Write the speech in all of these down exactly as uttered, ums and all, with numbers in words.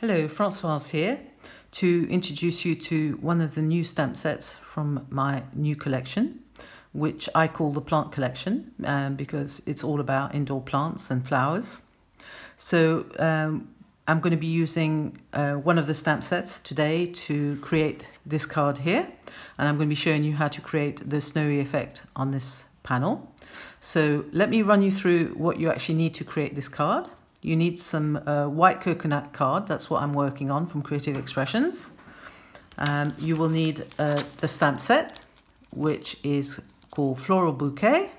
Hello, Francoise here to introduce you to one of the new stamp sets from my new collection, which I call the Plant Collection um, because it's all about indoor plants and flowers. So um, I'm going to be using uh, one of the stamp sets today to create this card here, and I'm going to be showing you how to create the snowy effect on this panel. So let me run you through what you actually need to create this card. You need some uh, white coconut card, that's what I'm working on from Creative Expressions. Um, you will need uh, the stamp set, which is called Floral Bouquet.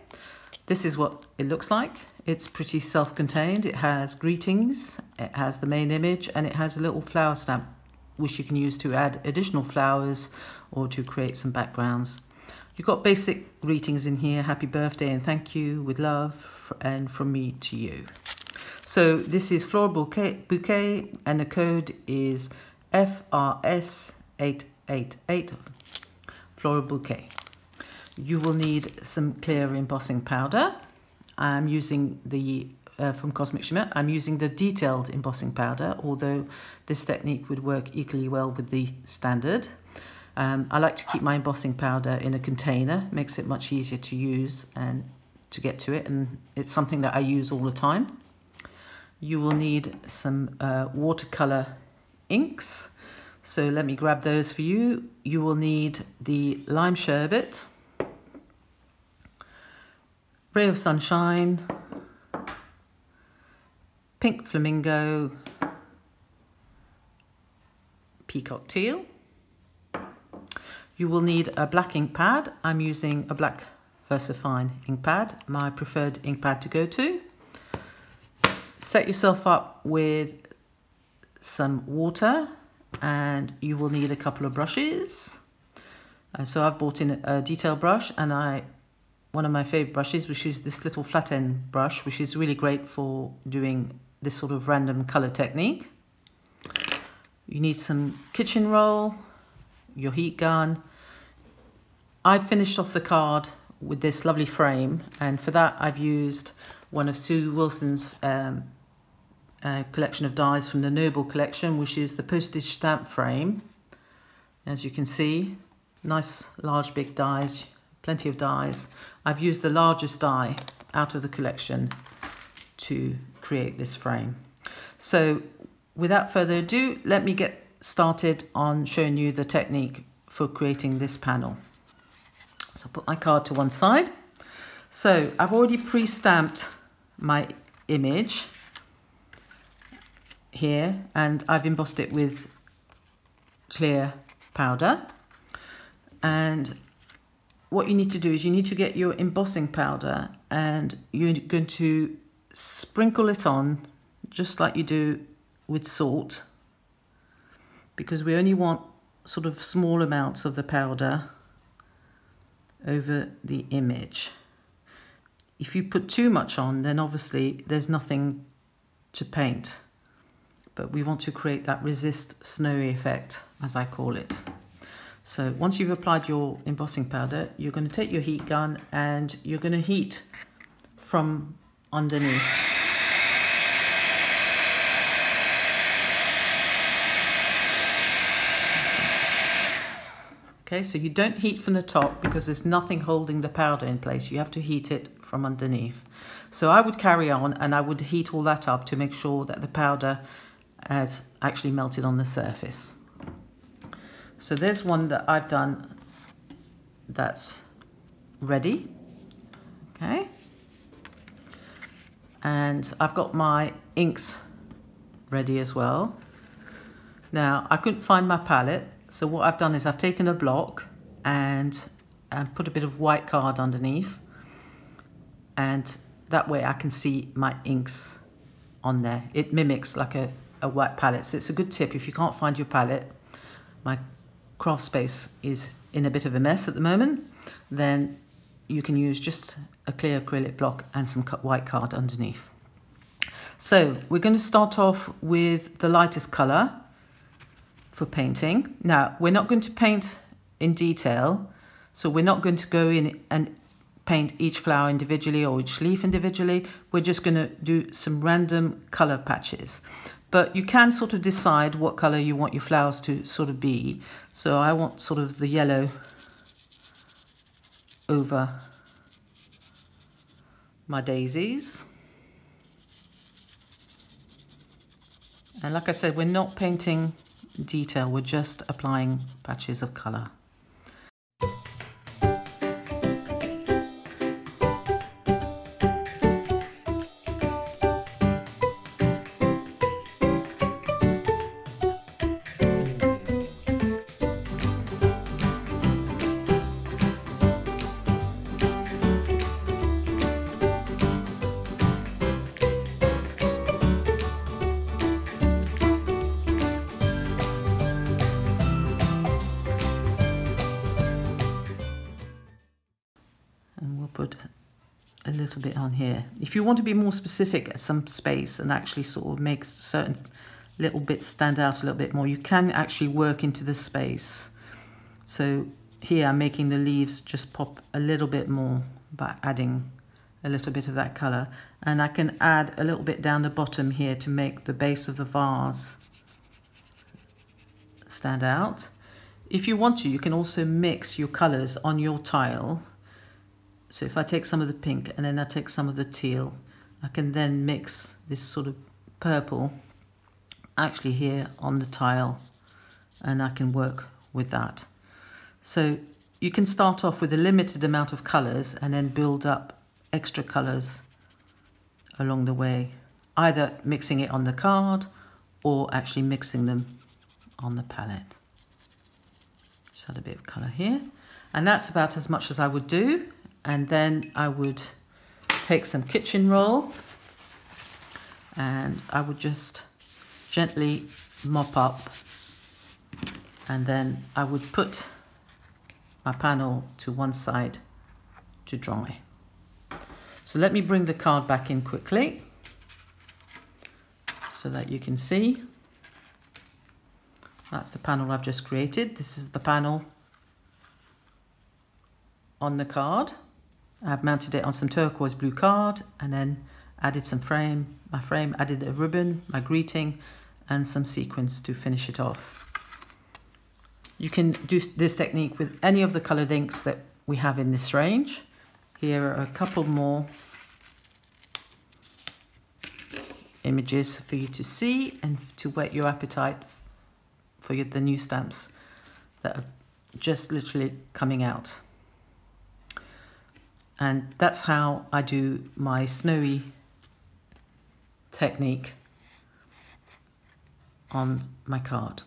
This is what it looks like. It's pretty self-contained. It has greetings, it has the main image, and it has a little flower stamp, which you can use to add additional flowers or to create some backgrounds. You've got basic greetings in here, happy birthday and thank you, with love, and from me to you. So this is Floral Bouquet, bouquet and the code is F R S eight eight eight, Floral Bouquet. You will need some clear embossing powder. I'm using the, uh, from Cosmic Shimmer, I'm using the detailed embossing powder, although this technique would work equally well with the standard. Um, I like to keep my embossing powder in a container, makes it much easier to use and to get to it, and it's something that I use all the time. You will need some uh, watercolor inks, so let me grab those for you. You will need the Lime Sherbet, Ray of Sunshine, Pink Flamingo, Peacock Teal. You will need a black ink pad. I'm using a black Versafine ink pad, my preferred ink pad to go to. Set yourself up with some water, and you will need a couple of brushes. Uh, so I've bought in a detail brush, and I one of my favorite brushes, which is this little flat end brush, which is really great for doing this sort of random color technique. You need some kitchen roll, your heat gun. I finished off the card with this lovely frame, and for that I've used one of Sue Wilson's um, uh, collection of dies from the Noble Collection, which is the postage stamp frame. As you can see, nice large big dies, plenty of dies. I've used the largest die out of the collection to create this frame. So without further ado, let me get started on showing you the technique for creating this panel. So I'll put my card to one side. So I've already pre-stamped my image here, and I've embossed it with clear powder. And what you need to do is you need to get your embossing powder, and you're going to sprinkle it on just like you do with salt, because we only want sort of small amounts of the powder over the image. If you put too much on, then obviously there's nothing to paint, but we want to create that resist snowy effect, as I call it. So once you've applied your embossing powder, you're going to take your heat gun and you're going to heat from underneath. Okay, so you don't heat from the top because there's nothing holding the powder in place. You have to heat it from underneath. So I would carry on, and I would heat all that up to make sure that the powder has actually melted on the surface. So there's one that I've done that's ready. Okay. And I've got my inks ready as well. Now, I couldn't find my palette, so what I've done is I've taken a block and, and put a bit of white card underneath. And that way I can see my inks on there. It mimics like a, a white palette. So it's a good tip if you can't find your palette. My craft space is in a bit of a mess at the moment. Then you can use just a clear acrylic block and some white card underneath. So we're going to start off with the lightest color for painting. Now, we're not going to paint in detail. So we're not going to go in and paint each flower individually or each leaf individually. We're just going to do some random color patches. but you can sort of decide what color you want your flowers to sort of be. So I want sort of the yellow over my daisies. And like I said, we're not painting detail, we're just applying patches of color. A little bit on here. If you want to be more specific at some space and actually sort of make certain little bits stand out a little bit more, you can actually work into the space. So here I'm making the leaves just pop a little bit more by adding a little bit of that color, and I can add a little bit down the bottom here to make the base of the vase stand out. If you want to, you can also mix your colors on your tile. So if I take some of the pink and then I take some of the teal, I can then mix this sort of purple actually here on the tile, and I can work with that. So you can start off with a limited amount of colours and then build up extra colours along the way, either mixing it on the card or actually mixing them on the palette. Just add a bit of colour here, and that's about as much as I would do. And then I would take some kitchen roll and I would just gently mop up, and then I would put my panel to one side to dry. So let me bring the card back in quickly so that you can see. That's the panel I've just created. This is the panel on the card. I've mounted it on some turquoise blue card and then added some frame, my frame, added a ribbon, my greeting, and some sequins to finish it off. You can do this technique with any of the coloured inks that we have in this range. Here are a couple more images for you to see and to whet your appetite for the new stamps that are just literally coming out. And that's how I do my snowy technique on my card.